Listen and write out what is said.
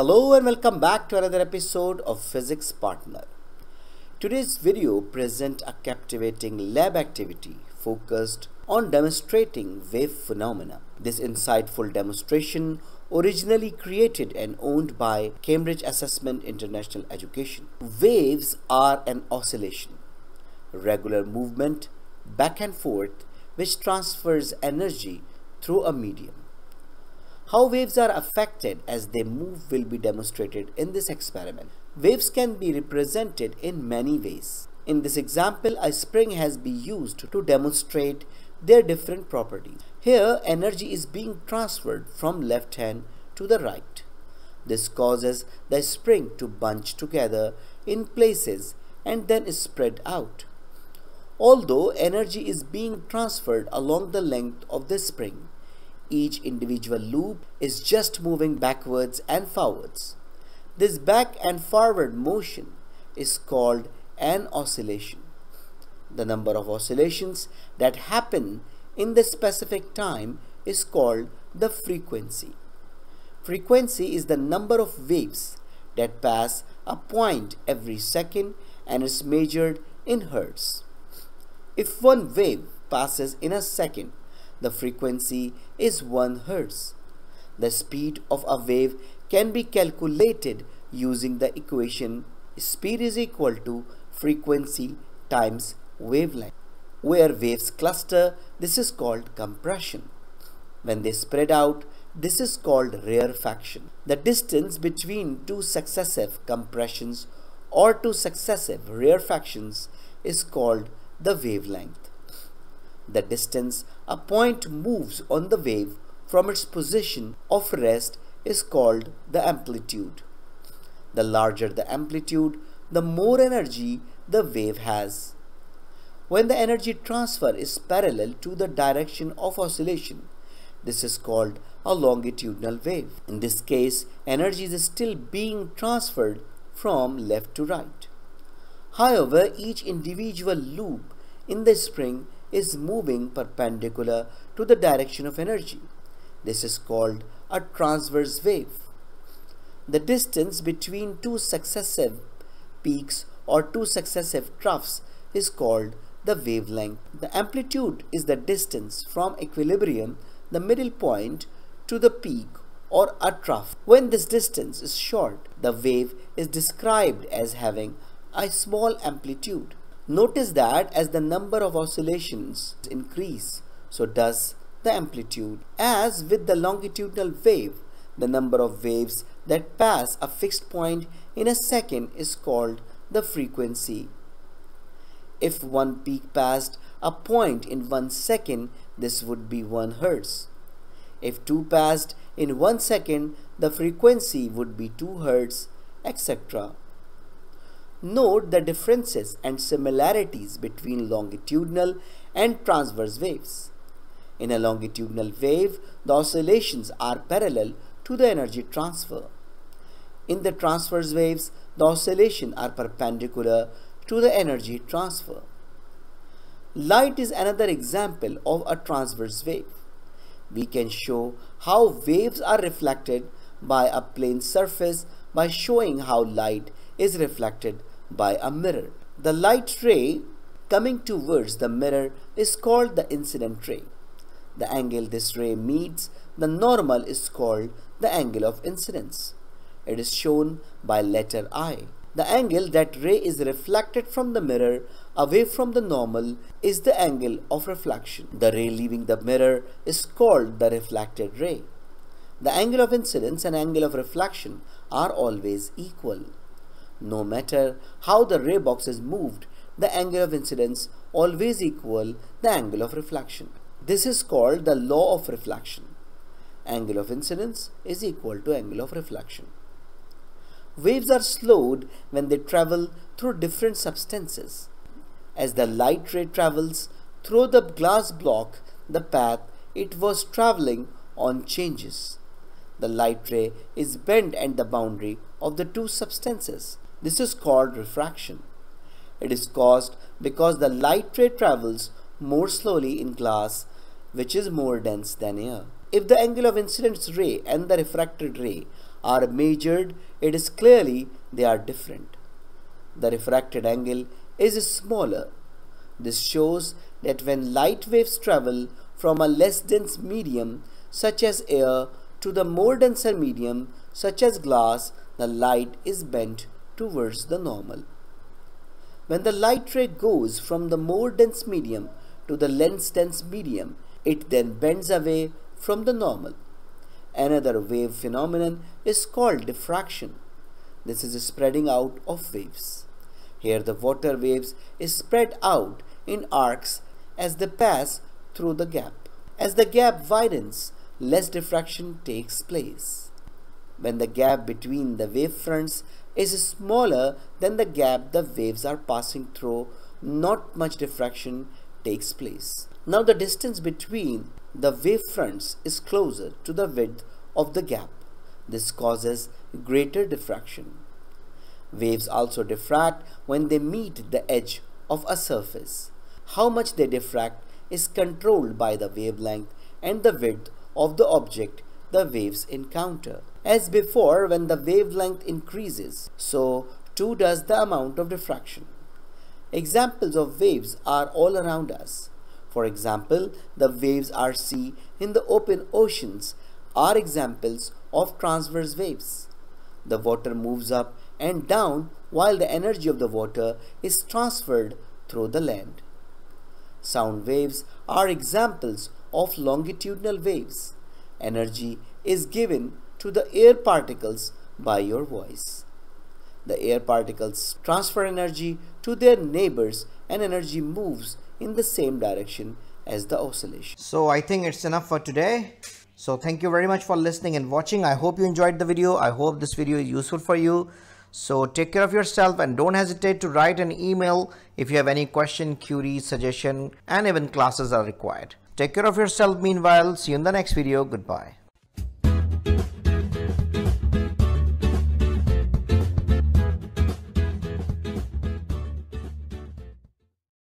Hello and welcome back to another episode of Physics Partner. Today's video presents a captivating lab activity focused on demonstrating wave phenomena. This insightful demonstration, originally created and owned by Cambridge Assessment International Education. Waves are an oscillation, regular movement back and forth which transfers energy through a medium. How waves are affected as they move will be demonstrated in this experiment. Waves can be represented in many ways. In this example, a spring has been used to demonstrate their different properties. Here, energy is being transferred from left hand to the right. This causes the spring to bunch together in places and then spread out. Although energy is being transferred along the length of the spring, each individual loop is just moving backwards and forwards. This back and forward motion is called an oscillation. The number of oscillations that happen in the specific time is called the frequency. Frequency is the number of waves that pass a point every second and is measured in hertz. If one wave passes in a second, the frequency is 1 Hz. The speed of a wave can be calculated using the equation speed is equal to frequency times wavelength. Where waves cluster, this is called compression. When they spread out, this is called rarefaction. The distance between two successive compressions or two successive rarefactions is called the wavelength. The distance a point moves on the wave from its position of rest is called the amplitude. The larger the amplitude, the more energy the wave has. When the energy transfer is parallel to the direction of oscillation, this is called a longitudinal wave. In this case, energy is still being transferred from left to right. However, each individual loop in the spring is moving perpendicular to the direction of energy. This is called a transverse wave. The distance between two successive peaks or two successive troughs is called the wavelength. The amplitude is the distance from equilibrium, the middle point, to the peak or a trough. When this distance is short, the wave is described as having a small amplitude. Notice that as the number of oscillations increase, so does the amplitude. As with the longitudinal wave, the number of waves that pass a fixed point in a second is called the frequency. If one peak passed a point in 1 second, this would be 1 Hz. If two passed in 1 second, the frequency would be 2 Hz, etc. Note the differences and similarities between longitudinal and transverse waves. In a longitudinal wave, the oscillations are parallel to the energy transfer. In the transverse waves, the oscillations are perpendicular to the energy transfer. Light is another example of a transverse wave. We can show how waves are reflected by a plane surface by showing how light is reflected by a mirror. The light ray coming towards the mirror is called the incident ray. The angle this ray meets the normal is called the angle of incidence. It is shown by letter I. The angle that ray is reflected from the mirror away from the normal is the angle of reflection. The ray leaving the mirror is called the reflected ray. The angle of incidence and angle of reflection are always equal. No matter how the ray box is moved, the angle of incidence always equals the angle of reflection. This is called the law of reflection. Angle of incidence is equal to angle of reflection. Waves are slowed when they travel through different substances. As the light ray travels through the glass block, the path it was traveling on changes. The light ray is bent at the boundary of the two substances. This is called refraction. It is caused because the light ray travels more slowly in glass, which is more dense than air. If the angle of incidence ray and the refracted ray are measured, it is clearly they are different. The refracted angle is smaller. This shows that when light waves travel from a less dense medium such as air to the more denser medium such as glass, the light is bent towards the normal. When the light ray goes from the more dense medium to the less dense medium, it then bends away from the normal. Another wave phenomenon is called diffraction. This is a spreading out of waves. Here the water waves is spread out in arcs as they pass through the gap. As the gap widens, less diffraction takes place. When the gap between the wave fronts is smaller than the gap the waves are passing through, not much diffraction takes place. Now the distance between the wave fronts is closer to the width of the gap. This causes greater diffraction. Waves also diffract when they meet the edge of a surface. How much they diffract is controlled by the wavelength and the width of the object the waves encounter. As before, when the wavelength increases, so too does the amount of diffraction. Examples of waves are all around us. For example, the waves at sea in the open oceans are examples of transverse waves. The water moves up and down while the energy of the water is transferred through the land. Sound waves are examples of longitudinal waves. Energy is given to the air particles by your voice. The air particles transfer energy to their neighbors and energy moves in the same direction as the oscillation. So I think it's enough for today. So thank you very much for listening and watching. I hope you enjoyed the video. I hope this video is useful for you. So take care of yourself and don't hesitate to write an email if you have any question, query, suggestion, and even classes are required. Take care of yourself meanwhile. See you in the next video. Goodbye.